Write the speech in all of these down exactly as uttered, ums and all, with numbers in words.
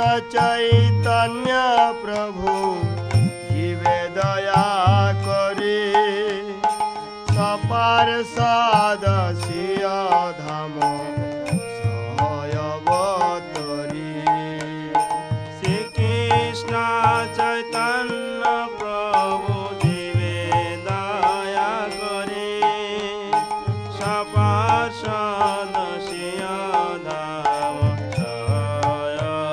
कृष्ण चैतन्य प्रभु जीवे दया करे सपार साद सिया धाम सहाय बतरी श्री कृष्ण चैतन्य प्रभु जीवे दया करे सपार साद सिया धाम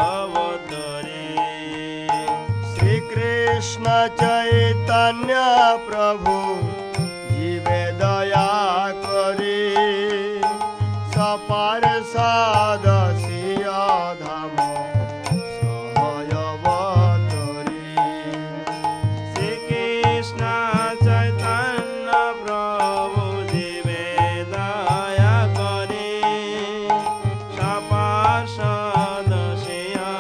सहाय बतरी श्री कृष्ण चैतन्य प्रभु पार साद सिया धाम सहाय बतरी श्री कृष्ण चैतन्य प्रभु जीवे दया करे सपार साद सिया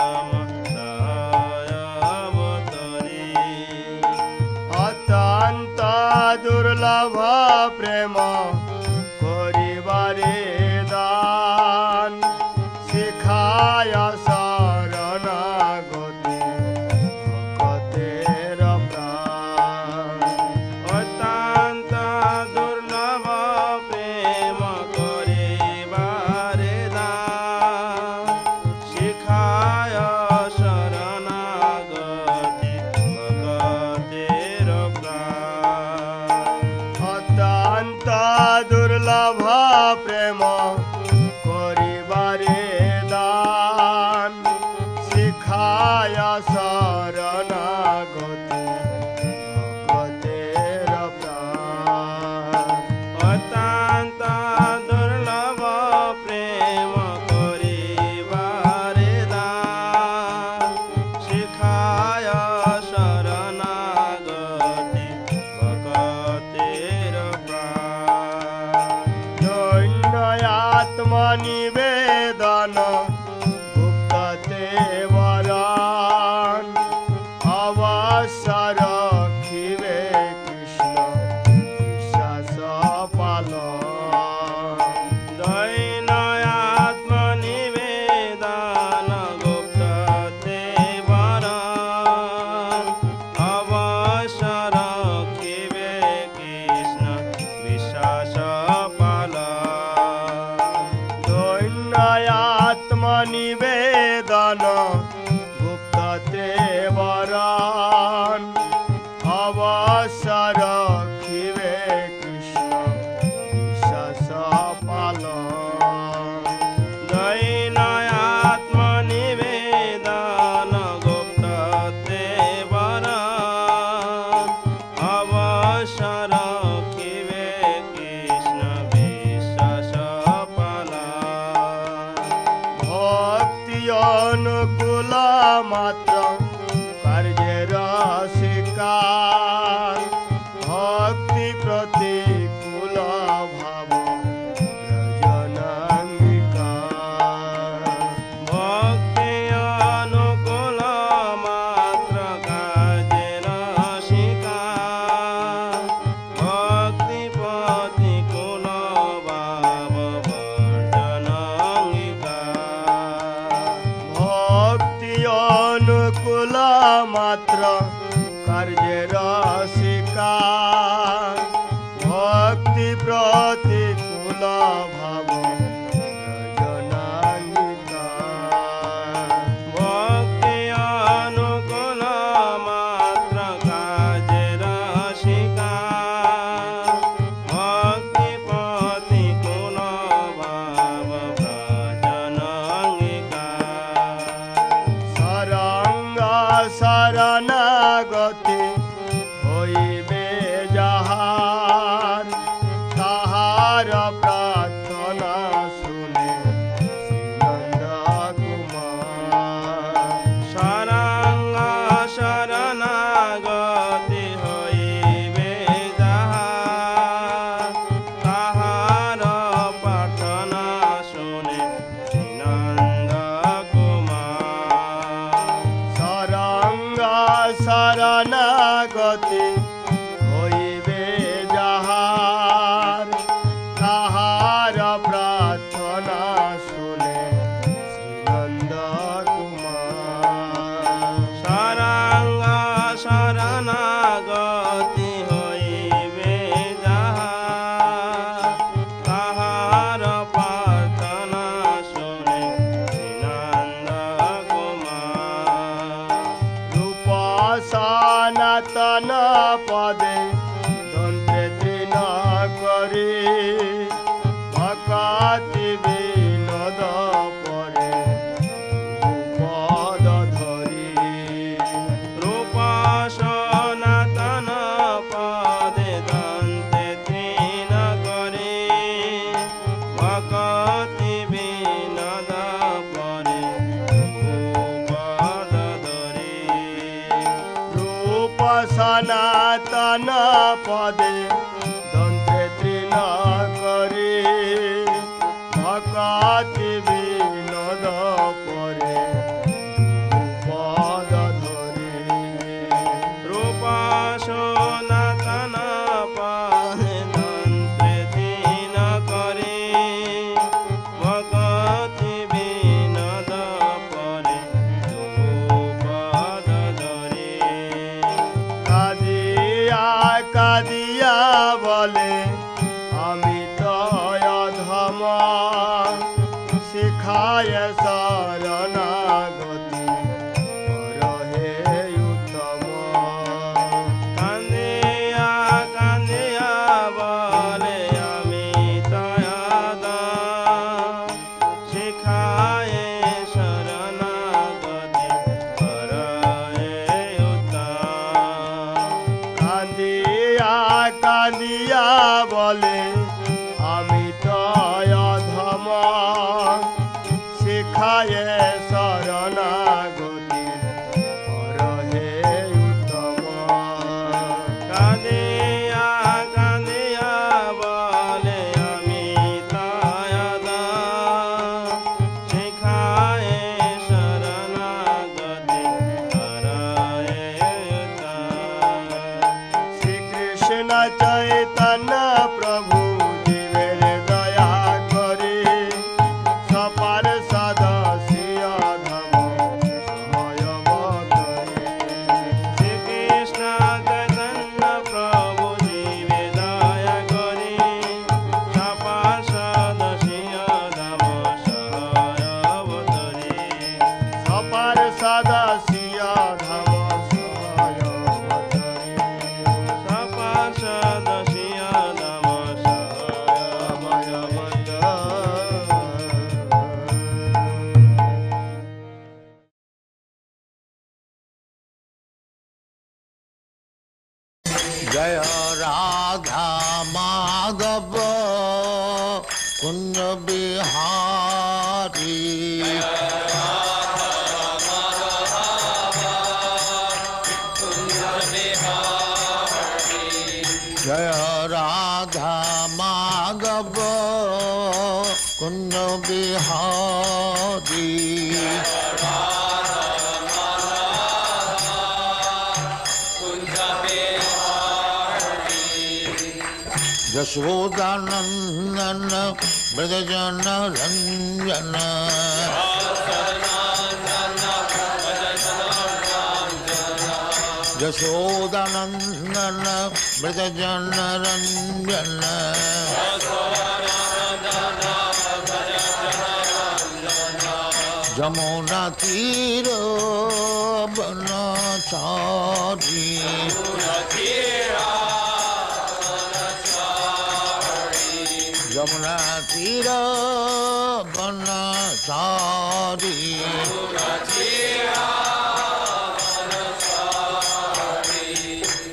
धाम सहाय बतरी अत्यंत दुर्लभ प्रेम शरणागति होइबे जहार जय राधा माधव कुंज बिहारी जय राधा माधव कुंज बिहारी यशोदा नंदन ब्रजजन रंजन यशोदा नंदन ब्रजजन रंजन जमुना तिरा बना शादी जमुना तिरा बना शादी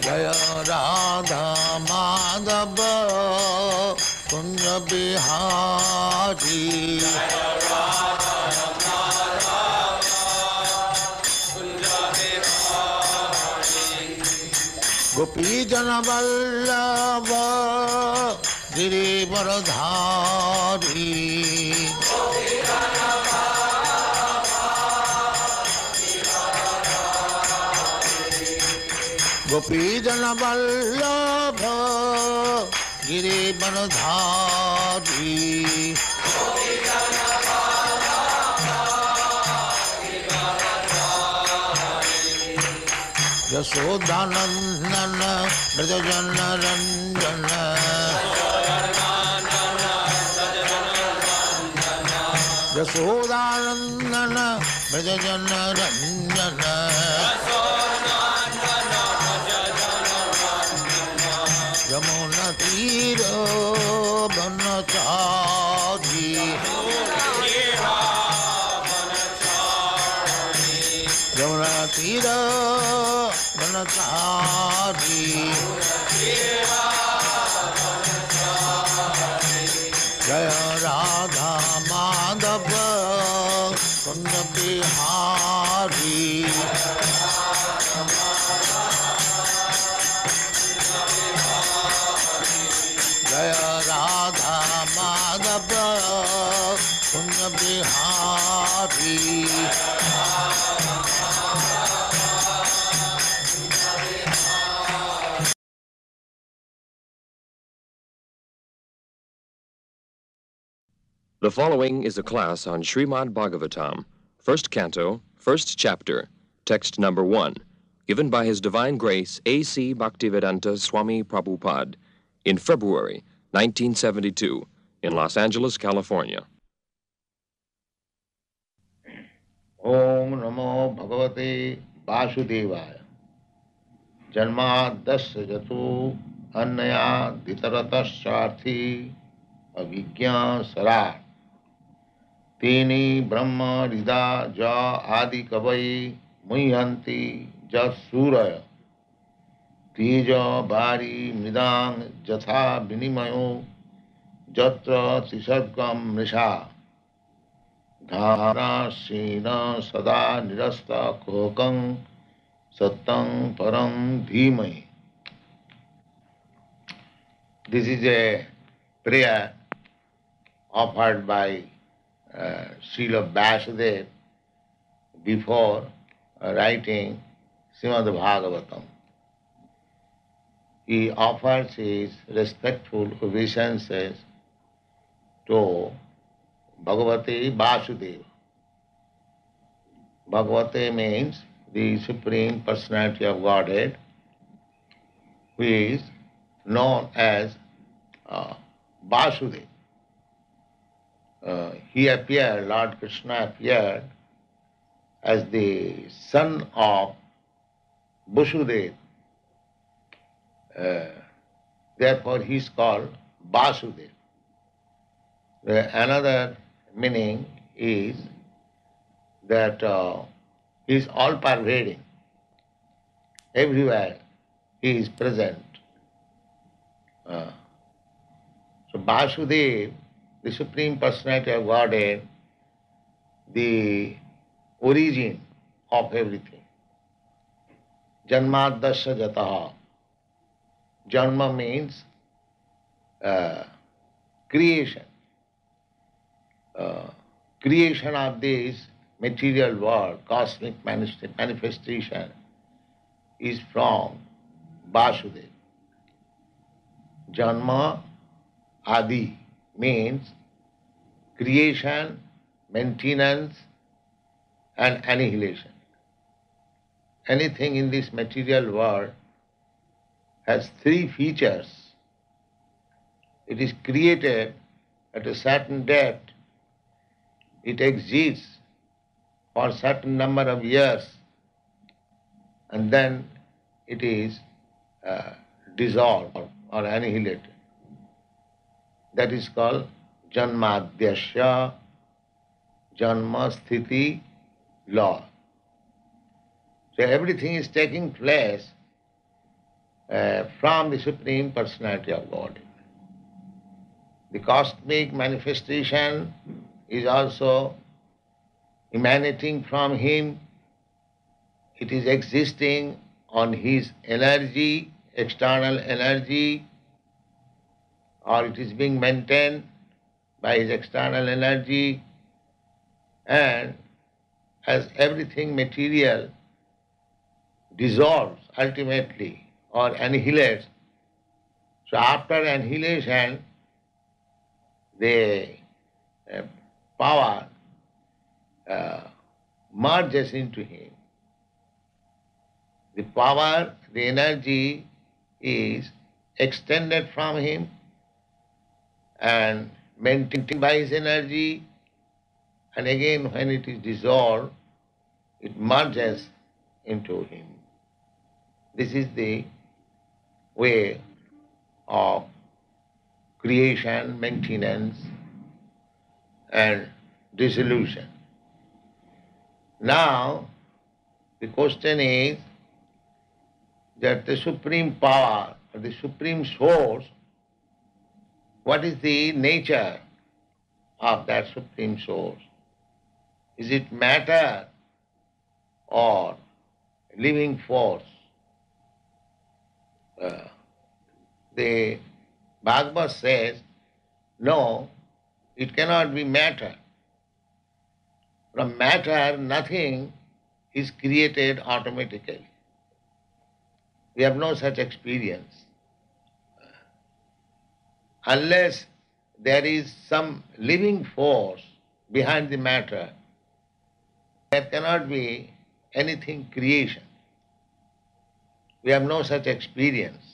जय राधा माधव कुंज बिहारी गोपी जन बल्लभा गिरी वरा धारी गोपी जन बल्लभ गिरी वरा धारी यशोदानंदन ब्रजजन रंजन यशोदानंदन ब्रजजन रंजन यमुना तीर बनसारी जय राधा माधव कुंज बिहारी जय Radha Madhav Kunj Bihari The following is a class on Srimad Bhagavatam, first canto, first chapter, text number one, given by His Divine Grace A. C. Bhaktivedanta Swami Prabhupāda in February nineteen seventy-two in Los Angeles, California. Om Namo Bhagavate Vāsudevāya Janma Dasya Jato Annaya Dhitarata Sārthi Avijñā Sarā तेनी ब्रह्म हृदा ज आदि कवई मुह्यंती ज सूरय तेज भारी मृदांग जथा विनिमयो जत्र त्रिसर्गम मृषा धारासीन सदा निरस्त कोकं सत्तं परं धीमहि. This is a prayer offered by Uh, Śrīla Vāsudeva before uh, writing Srimad Bhagavatam. He offers his respectful obeisances to Bhagavate Vāsudeva. Bhagavate means the Supreme Personality of Godhead, who is known as uh, Vasudeva. Uh, he appeared, Lord Krishna appeared as the son of Vasudeva. Uh, therefore, he is called Vasudeva. Another meaning is that uh, he is all-pervading. Everywhere he is present. Uh, so, Vasudeva, the Supreme Personality of Godhead, the origin of everything. Janma dasya jataha. Janma means uh, creation. Uh, creation of this material world, cosmic manifestation, is from Vasudeva. Janma adi means creation, maintenance, and annihilation. Anything in this material world has three features. It is created at a certain date. It exists for a certain number of years, and then it is uh, dissolved or annihilated. That is called janmadhyasya, janmasthiti law. So everything is taking place uh, from the Supreme Personality of God. The cosmic manifestation is also emanating from Him. It is existing on His energy, external energy, or it is being maintained by His external energy. And as everything material dissolves ultimately or annihilates, so after annihilation, the power uh, merges into Him. The power, the energy is extended from Him and maintained by His energy, and again when it is dissolved, it merges into Him. This is the way of creation, maintenance, and dissolution. Now, The question is that the supreme power, the supreme source, what is the nature of that supreme source? Is it matter or living force? Uh, the Bhagavad says, no, it cannot be matter. From matter, nothing is created automatically. We have no such experience. Unless there is some living force behind the matter, there cannot be anything creation. We have no such experience.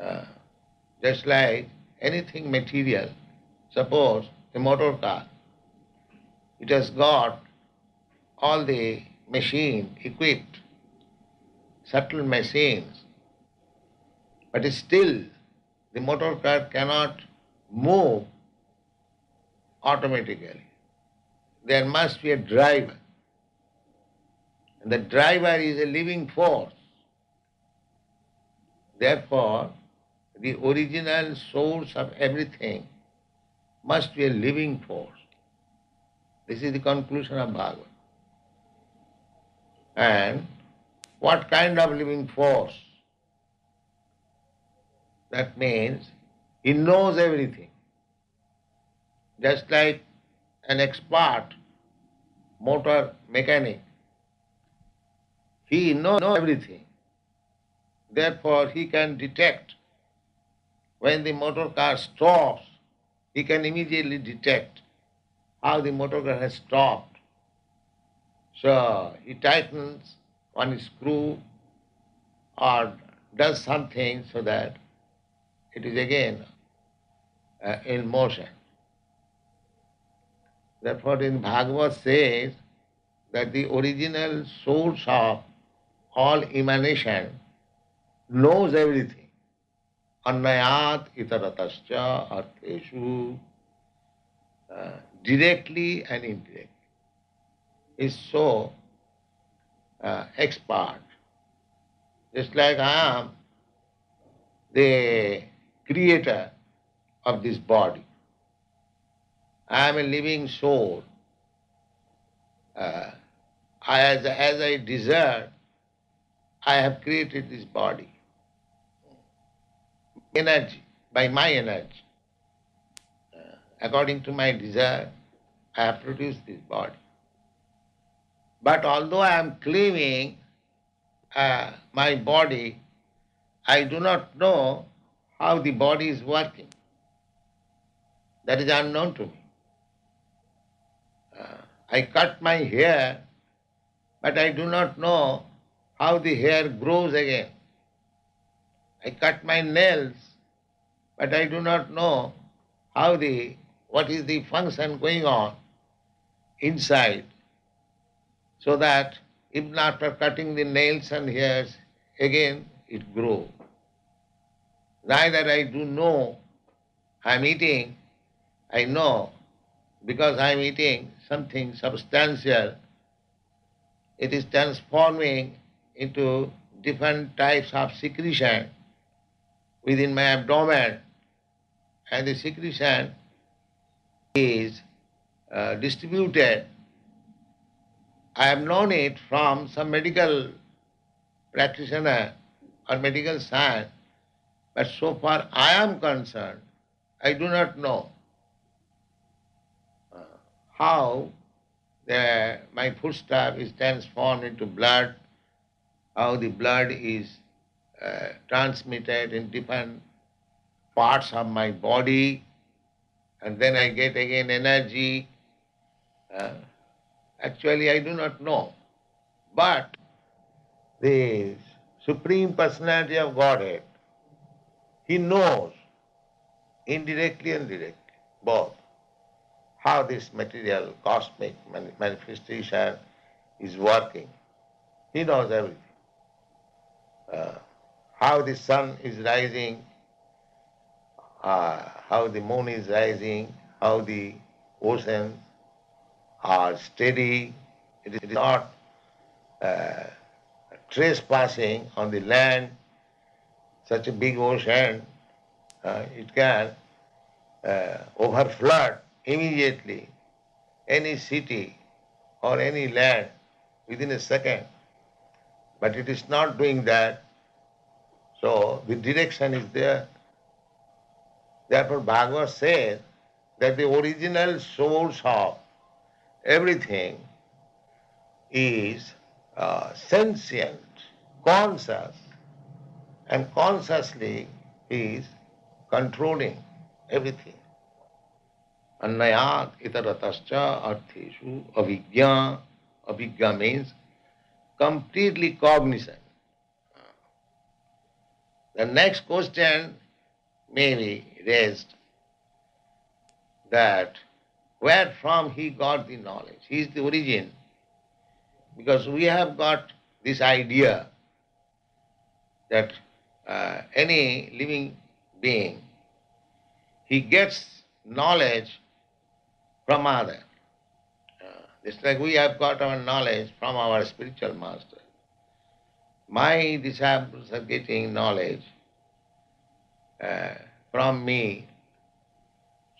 Uh, just like anything material, suppose a motor car, it has got all the machine equipped, subtle machines, but still the motor car cannot move automatically. There must be a driver. And the driver is a living force. Therefore, the original source of everything must be a living force. This is the conclusion of Bhagavad. And what kind of living force? That means he knows everything. Just like an expert motor mechanic, he knows everything. Therefore, he can detect when the motor car stops. He can immediately detect how the motor car has stopped. So he tightens one screw or does something so that it is again uh, in motion. Therefore, in Bhagavad says that the original source of all emanation knows everything. Annayat itaratascha artheshu, uh, directly and indirectly, is so uh, expert. Just like I am the creator of this body. I am a living soul. Uh, I, as, as I desire, I have created this body. Energy, by my energy, uh, according to my desire, I have produced this body. But although I am claiming uh, my body, I do not know how the body is working. That is unknown to me. Uh, I cut my hair, but I do not know how the hair grows again. I cut my nails, but I do not know how the what is the function going on inside, so that even after cutting the nails and hairs, again it grows. Neither I do know I am eating. I know because I am eating something substantial. It is transforming into different types of secretion within my abdomen, and the secretion is uh, distributed. I have known it from some medical practitioner or medical science, but so far I am concerned, I do not know how the, my foodstuff is transformed into blood, how the blood is uh, transmitted in different parts of my body, and then I get again energy. Uh, actually, I do not know. But the Supreme Personality of Godhead, He knows indirectly and directly, both, how this material, cosmic manifestation is working. He knows everything. Uh, how the sun is rising, uh, how the moon is rising, how the oceans are steady. It is not uh, trespassing on the land, such a big ocean, uh, it can uh, overflood immediately any city or any land within a second. But it is not doing that. So the direction is there. Therefore Bhagavad says that the original source of everything is uh, sentient, conscious, and consciously is controlling everything. Annayat itaratascha artheshu avijñā. Avijñā means completely cognizant. The next question may be raised that where from he got the knowledge? He is the origin. Because we have got this idea that uh, any living being, he gets knowledge from other. Just like we have got our knowledge from our spiritual master. My disciples are getting knowledge uh, from me.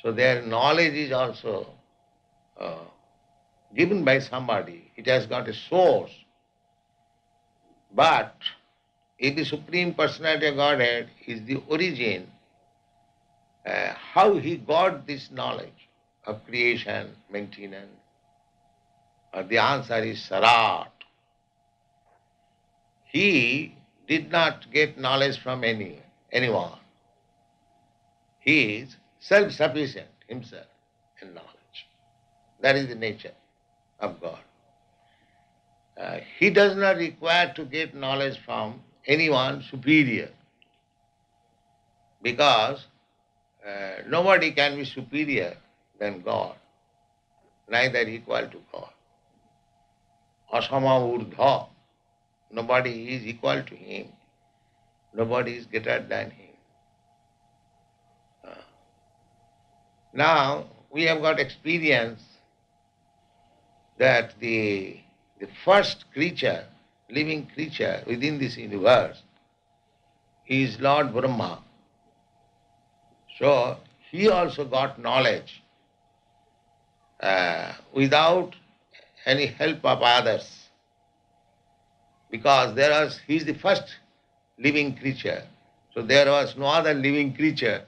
So their knowledge is also uh, given by somebody. It has got a source. But if the Supreme Personality of Godhead is the origin, uh, how he got this knowledge of creation, maintenance? The answer is Sarat. He did not get knowledge from any, anyone. He is self-sufficient himself in knowledge. That is the nature of God. Uh, he does not require to get knowledge from anyone superior, because uh, nobody can be superior than God, neither equal to God. Asama urdha. Nobody is equal to him. Nobody is greater than him. Now, we have got experience that the, the first creature, living creature within this universe is Lord Brahmā. So, he also got knowledge uh, without any help of others, because there was, he is the first living creature, so there was no other living creature.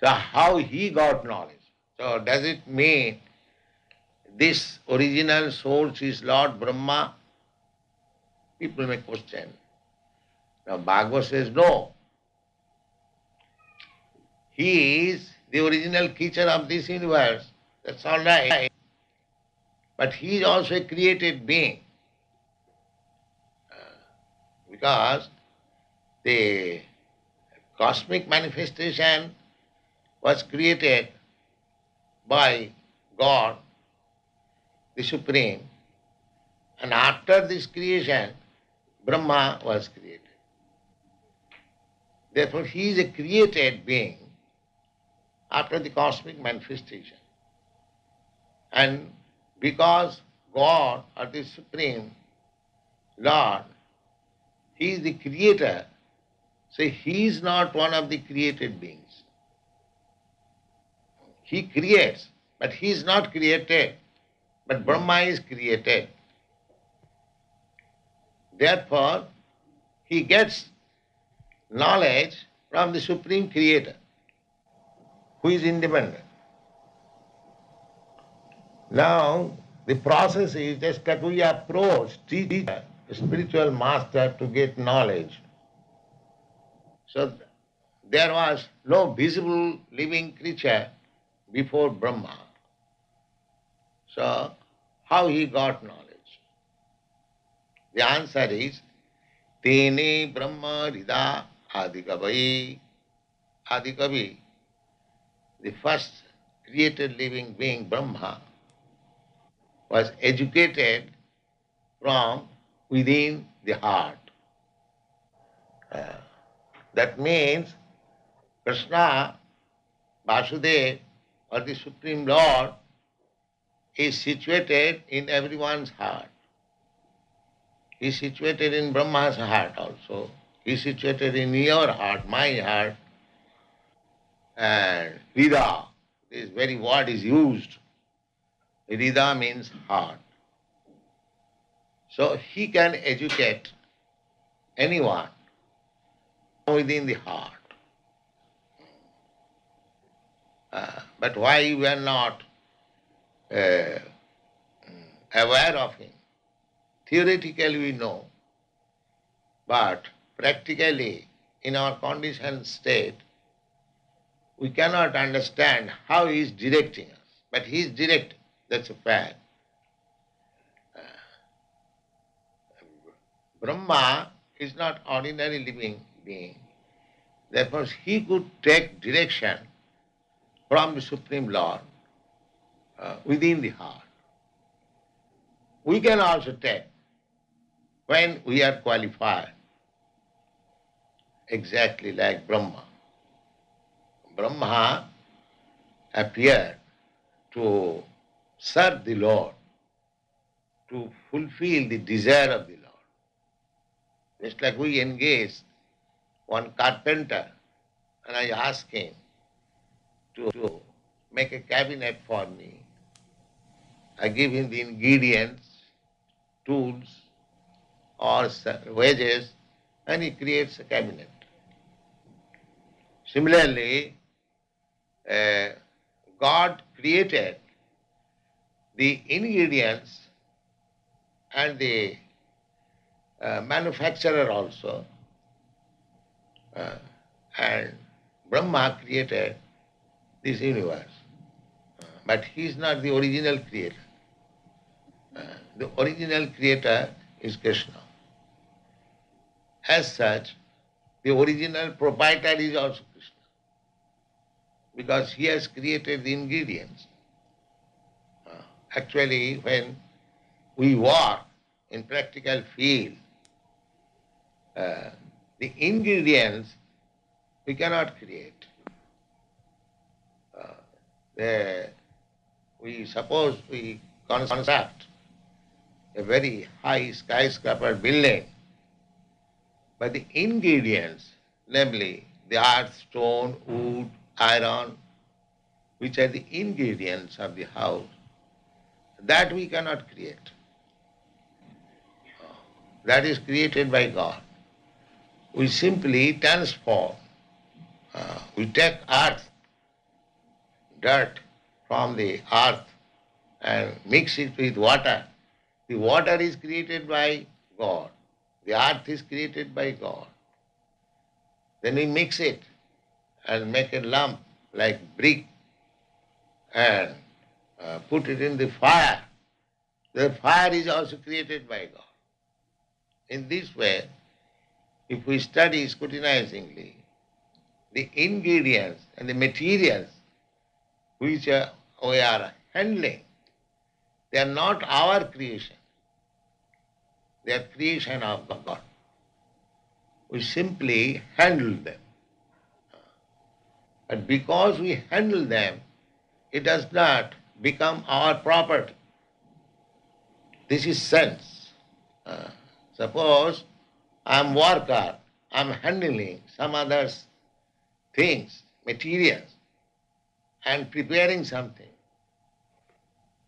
So how he got knowledge? So does it mean this original source is Lord Brahmā? People may question. Now Bhagavad says no. He is the original creature of this universe. That's all right. But he is also a created being, uh, because the cosmic manifestation was created by God, the Supreme, and after this creation, Brahmā was created. Therefore, he is a created being after the cosmic manifestation. And because God, or the Supreme Lord, he is the creator, so he is not one of the created beings. He creates, but he is not created. But Brahmā is created. Therefore, he gets knowledge from the Supreme Creator, who is independent. Now, the process is just that we approach teacher, spiritual master, to get knowledge. So, there was no visible living creature before Brahmā. So, how he got knowledge? The answer is, Tene Brahmā hṛdā Adikavai. Adikavi, the first created living being, Brahmā, was educated from within the heart. Uh, that means Krishna, Vāsudeva, or the Supreme Lord, is situated in everyone's heart. is situated in Brahma's heart also. He is situated in your heart, my heart. And hṛdā, this very word is used. Hṛdā means heart. So he can educate anyone within the heart. Uh, but why we are not uh, aware of him? Theoretically we know, but practically in our conditioned state we cannot understand how he is directing us. But he is directing, that's a fact. Uh, Brahmā is not ordinary living being. Therefore he could take direction from the Supreme Lord uh, within the heart. We can also take when we are qualified, exactly like Brahmā. Brahmā appeared to serve the Lord, to fulfill the desire of the Lord. Just like we engaged one carpenter and I asked him to, to make a cabinet for me. I give him the ingredients, tools or wages, and he creates a cabinet. Similarly, uh, God created the ingredients and the uh, manufacturer also, uh, and Brahmā created this universe. But he is not the original creator. Uh, the original creator is Krishna. As such, the original proprietor is also Krishna, because he has created the ingredients. Uh, actually, when we work in practical field, uh, the ingredients we cannot create. Uh, the, we suppose we construct a very high skyscraper building, but the ingredients, namely the earth, stone, wood, iron, which are the ingredients of the house, that we cannot create. That is created by God. We simply transform. Uh, we take earth, dirt from the earth and mix it with water. The water is created by God. The earth is created by God. Then we mix it and make a lump like brick and uh, put it in the fire. The fire is also created by God. In this way, if we study scrutinizingly, the ingredients and the materials which uh, we are handling, they are not our creation. They are creation of God. We simply handle them. But because we handle them, it does not become our property. This is sense. Uh, suppose I am worker, I am handling some other things, materials, and preparing something.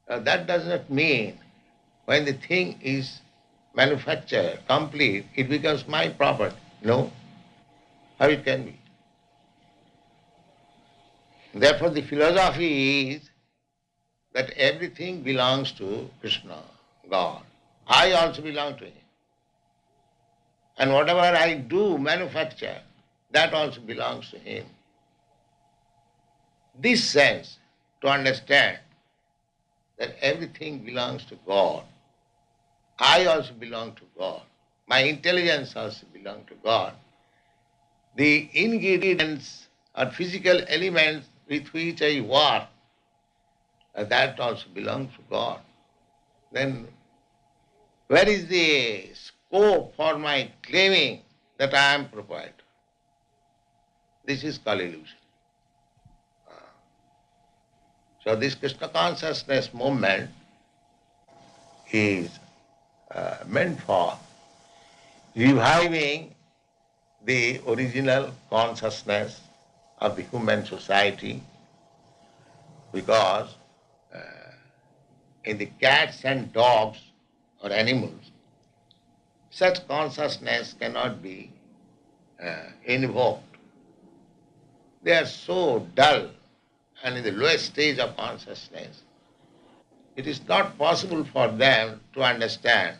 Uh, that does not mean when the thing is manufactured, complete, it becomes my property. No. How it can be? Therefore the philosophy is that everything belongs to Krishna, God. I also belong to Him. And whatever I do, manufacture, that also belongs to Him. This sense to understand that everything belongs to God. I also belong to God. My intelligence also belongs to God. The ingredients or physical elements with which I work, that also belongs to God. Then where is the scope for my claiming that I am proprietor? This is called illusion. So this Krishna consciousness movement is uh, meant for reviving the original consciousness of the human society, because uh, in the cats and dogs or animals, such consciousness cannot be uh, invoked. They are so dull and in the lowest stage of consciousness, it is not possible for them to understand